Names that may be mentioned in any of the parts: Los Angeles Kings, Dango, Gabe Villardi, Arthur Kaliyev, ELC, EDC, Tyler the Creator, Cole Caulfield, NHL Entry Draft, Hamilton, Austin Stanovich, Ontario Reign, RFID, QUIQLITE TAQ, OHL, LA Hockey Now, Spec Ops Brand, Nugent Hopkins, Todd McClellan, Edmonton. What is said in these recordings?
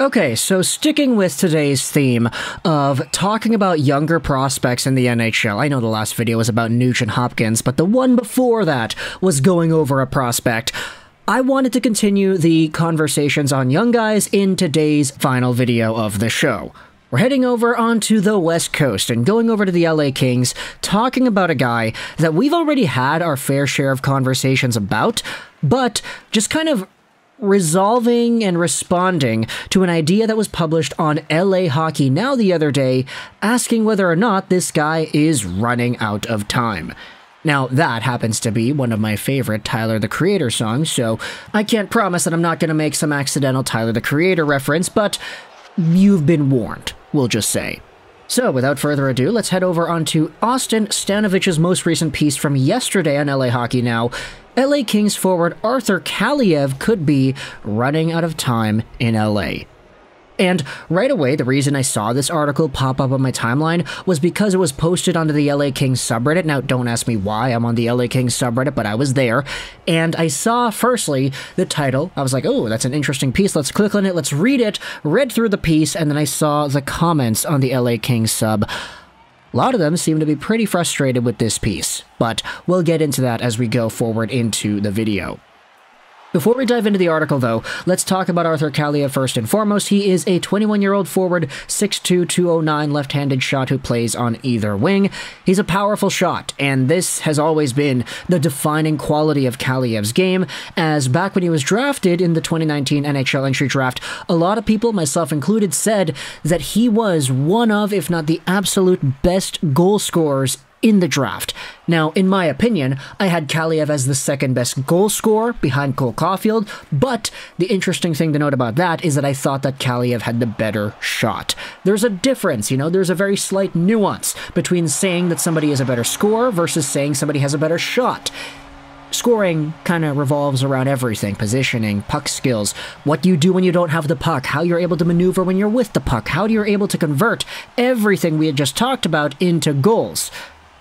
Okay, so sticking with today's theme of talking about younger prospects in the NHL, I know the last video was about Nugent Hopkins, but the one before that was going over a prospect. I wanted to continue the conversations on young guys in today's final video of the show. We're heading over onto the West Coast and going over to the LA Kings, talking about a guy that we've already had our fair share of conversations about, but just kind of resolving and responding to an idea that was published on LA Hockey Now the other day, asking whether or not this guy is running out of time. Now, that happens to be one of my favorite Tyler the Creator songs, so I can't promise that I'm not going to make some accidental Tyler the Creator reference, but you've been warned, we'll just say. So, without further ado, let's head over onto Austin Stanovich's most recent piece from yesterday on LA Hockey Now. LA Kings forward Arthur Kaliyev could be running out of time in LA. And right away, the reason I saw this article pop up on my timeline was because it was posted onto the LA Kings subreddit. Now, don't ask me why I'm on the LA Kings subreddit, but I was there. And I saw, firstly, the title. I was like, oh, that's an interesting piece. Let's click on it. Let's read it. Read through the piece. And then I saw the comments on the LA Kings sub. A lot of them seem to be pretty frustrated with this piece, but we'll get into that as we go forward into the video. Before we dive into the article, though, let's talk about Arthur Kaliyev first and foremost. He is a 21-year-old forward, 6'2", 209 left-handed shot who plays on either wing. He's a powerful shot, and this has always been the defining quality of Kaliyev's game, as back when he was drafted in the 2019 NHL entry draft, a lot of people, myself included, said that he was one of, if not the absolute best goal scorers in the draft. Now, in my opinion, I had Kaliyev as the second best goal scorer behind Cole Caulfield, but the interesting thing to note about that is that I thought that Kaliyev had the better shot. There's a difference, you know, there's a very slight nuance between saying that somebody is a better scorer versus saying somebody has a better shot. Scoring kind of revolves around everything: positioning, puck skills, what you do when you don't have the puck, how you're able to maneuver when you're with the puck, how you're able to convert everything we had just talked about into goals.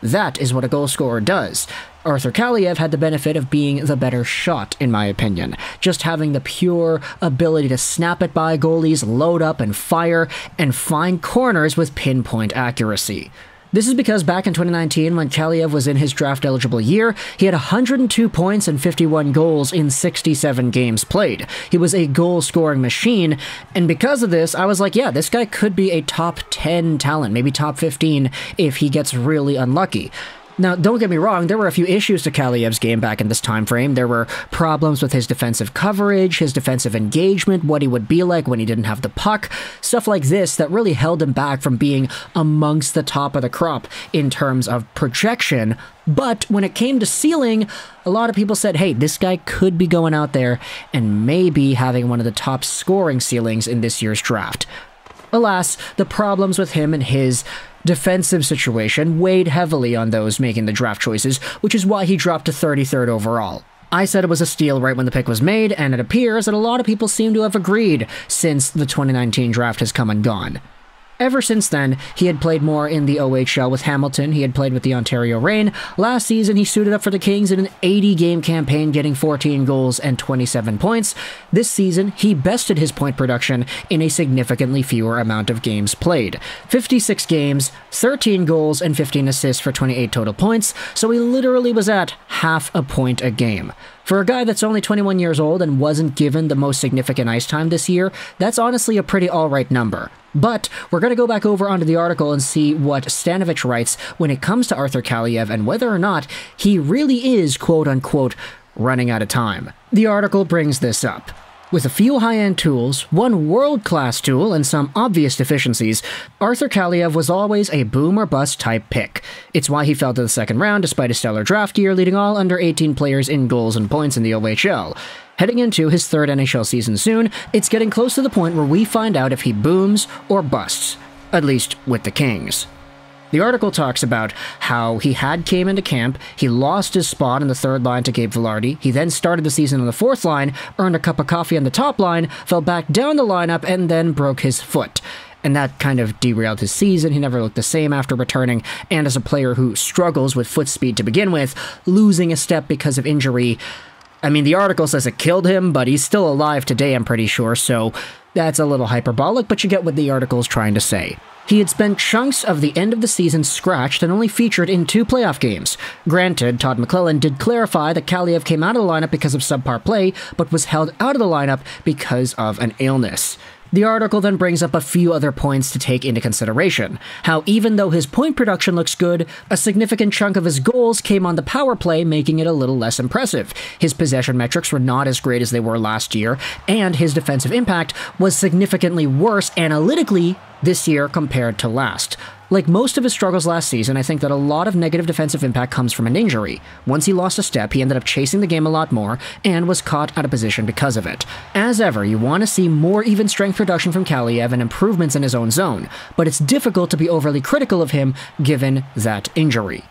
That is what a goal scorer does. Arthur Kaliyev had the benefit of being the better shot, in my opinion. Just having the pure ability to snap it by goalies, load up and fire, and find corners with pinpoint accuracy. This is because back in 2019, when Kaliyev was in his draft-eligible year, he had 102 points and 51 goals in 67 games played. He was a goal-scoring machine, and because of this, I was like, yeah, this guy could be a top 10 talent, maybe top 15 if he gets really unlucky. Now, don't get me wrong, there were a few issues to Kaliyev's game back in this time frame. There were problems with his defensive coverage, his defensive engagement, what he would be like when he didn't have the puck, stuff like this that really held him back from being amongst the top of the crop in terms of projection. But when it came to ceiling, a lot of people said, hey, this guy could be going out there and maybe having one of the top scoring ceilings in this year's draft. Alas, the problems with him and his defensive situation weighed heavily on those making the draft choices, which is why he dropped to 33rd overall. I said it was a steal right when the pick was made, and it appears that a lot of people seem to have agreed since the 2019 draft has come and gone. Ever since then, he had played more in the OHL with Hamilton, he had played with the Ontario Reign. Last season, he suited up for the Kings in an 80-game campaign, getting 14 goals and 27 points. This season, he bested his point production in a significantly fewer amount of games played. 56 games, 13 goals, and 15 assists for 28 total points, so he literally was at half a point a game. For a guy that's only 21 years old and wasn't given the most significant ice time this year, that's honestly a pretty alright number. But we're going to go back over onto the article and see what Stanovich writes when it comes to Arthur Kaliyev and whether or not he really is quote-unquote running out of time. The article brings this up. With a few high-end tools, one world-class tool, and some obvious deficiencies, Arthur Kaliyev was always a boom-or-bust type pick. It's why he fell to the second round despite a stellar draft year, leading all under-18 players in goals and points in the OHL. Heading into his third NHL season soon, it's getting close to the point where we find out if he booms or busts, at least with the Kings. The article talks about how he came into camp, he lost his spot in the third line to Gabe Villardi, he then started the season on the fourth line, earned a cup of coffee on the top line, fell back down the lineup, and then broke his foot. And that kind of derailed his season, he never looked the same after returning, and as a player who struggles with foot speed to begin with, losing a step because of injury, I mean, the article says it killed him, but he's still alive today, I'm pretty sure, so that's a little hyperbolic, but you get what the article is trying to say. He had spent chunks of the end of the season scratched and only featured in 2 playoff games. Granted, Todd McClellan did clarify that Kaliyev came out of the lineup because of subpar play, but was held out of the lineup because of an illness. The article then brings up a few other points to take into consideration. How even though his point production looks good, a significant chunk of his goals came on the power play, making it a little less impressive. His possession metrics were not as great as they were last year, and his defensive impact was significantly worse analytically this year compared to last. Like most of his struggles last season, I think that a lot of negative defensive impact comes from an injury. Once he lost a step, he ended up chasing the game a lot more and was caught out of position because of it. As ever, you want to see more even strength production from Kaliyev and improvements in his own zone, but it's difficult to be overly critical of him given that injury.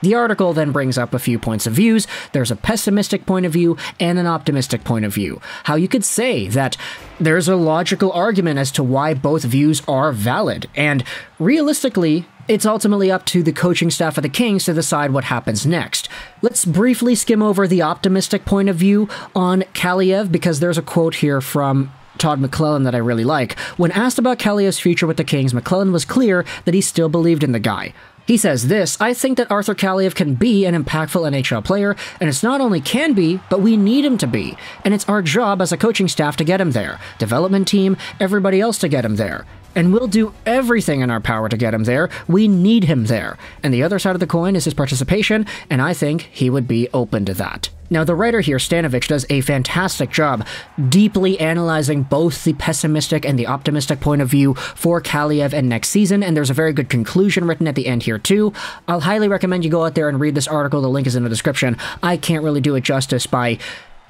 The article then brings up a few points of views. There's a pessimistic point of view and an optimistic point of view. How you could say that there's a logical argument as to why both views are valid, and realistically, it's ultimately up to the coaching staff of the Kings to decide what happens next. Let's briefly skim over the optimistic point of view on Kaliyev, because there's a quote here from Todd McClellan that I really like. When asked about Kaliyev's future with the Kings, McClellan was clear that he still believed in the guy. He says this, "I think that Arthur Kaliyev can be an impactful NHL player, and it's not only can be, but we need him to be. And it's our job as a coaching staff to get him there, development team, everybody else to get him there. And we'll do everything in our power to get him there. We need him there." And the other side of the coin is his participation, and I think he would be open to that. Now, the writer here, Stanovich, does a fantastic job deeply analyzing both the pessimistic and the optimistic point of view for Kaliyev and next season, and there's a very good conclusion written at the end here too. I'll highly recommend you go out there and read this article. The link is in the description. I can't really do it justice by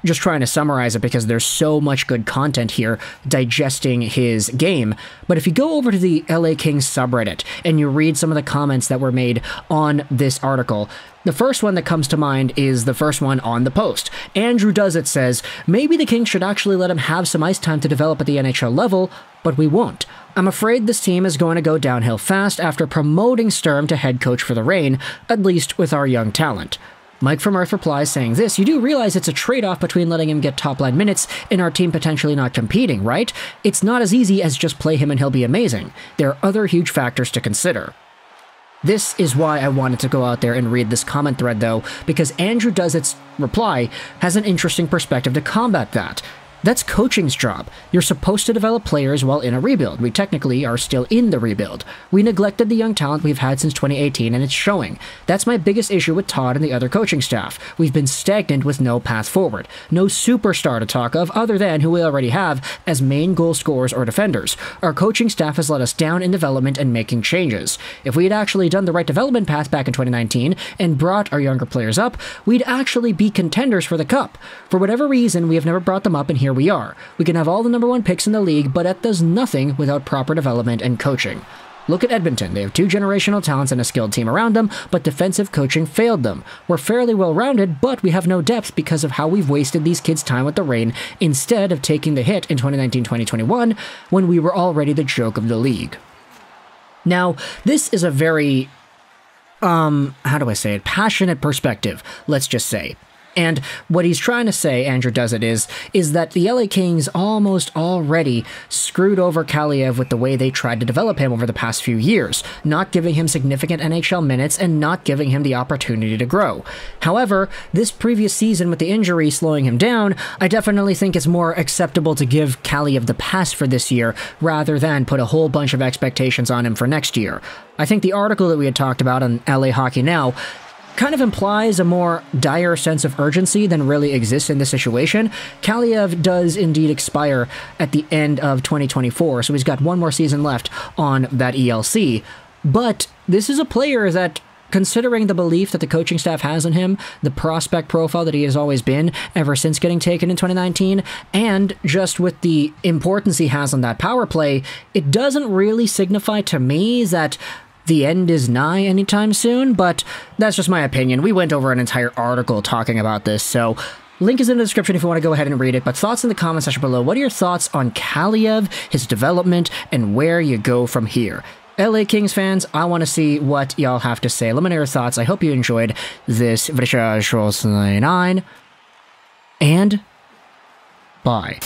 just trying to summarize it because there's so much good content here digesting his game. But if you go over to the LA Kings subreddit and you read some of the comments that were made on this article, the first one that comes to mind is the first one on the post. Andrew Does It says, "Maybe the Kings should actually let him have some ice time to develop at the NHL level, but we won't. I'm afraid this team is going to go downhill fast after promoting Sturm to head coach for the Reign, at least with our young talent." Mike from Earth replies saying this, "You do realize it's a trade-off between letting him get top-line minutes and our team potentially not competing, right? It's not as easy as just play him and he'll be amazing. There are other huge factors to consider." This is why I wanted to go out there and read this comment thread though, because Andrew Does It's reply has an interesting perspective to combat that. That's coaching's job. You're supposed to develop players while in a rebuild. We technically are still in the rebuild. We neglected the young talent we've had since 2018, and it's showing. That's my biggest issue with Todd and the other coaching staff. We've been stagnant with no path forward. No superstar to talk of other than who we already have as main goal scorers or defenders. Our coaching staff has let us down in development and making changes. If we had actually done the right development path back in 2019 and brought our younger players up, we'd actually be contenders for the cup. For whatever reason, we have never brought them up, and here we are. We can have all the #1 picks in the league, but that does nothing without proper development and coaching. Look at Edmonton. They have 2 generational talents and a skilled team around them, but defensive coaching failed them. We're fairly well-rounded, but we have no depth because of how we've wasted these kids' time with the Reign instead of taking the hit in 2019-2021 when we were already the joke of the league. Now, this is a very, how do I say it? Passionate perspective, let's just say. And what he's trying to say, Andrew Does It, is that the LA Kings almost already screwed over Kaliyev with the way they tried to develop him over the past few years, not giving him significant NHL minutes and not giving him the opportunity to grow. However, this previous season with the injury slowing him down, I definitely think it's more acceptable to give Kaliyev the pass for this year rather than put a whole bunch of expectations on him for next year. I think the article that we had talked about on LA Hockey Now kind of implies a more dire sense of urgency than really exists in this situation. Kaliyev does indeed expire at the end of 2024, so he's got 1 more season left on that ELC. But this is a player that, considering the belief that the coaching staff has in him, the prospect profile that he has always been ever since getting taken in 2019, and just with the importance he has on that power play, it doesn't really signify to me that the end is nigh anytime soon, but that's just my opinion. We went over an entire article talking about this, so link is in the description if you want to go ahead and read it. But thoughts in the comment section below. What are your thoughts on Kaliyev, his development, and where you go from here? LA Kings fans, I want to see what y'all have to say. Let me know your thoughts. I hope you enjoyed this video. and bye.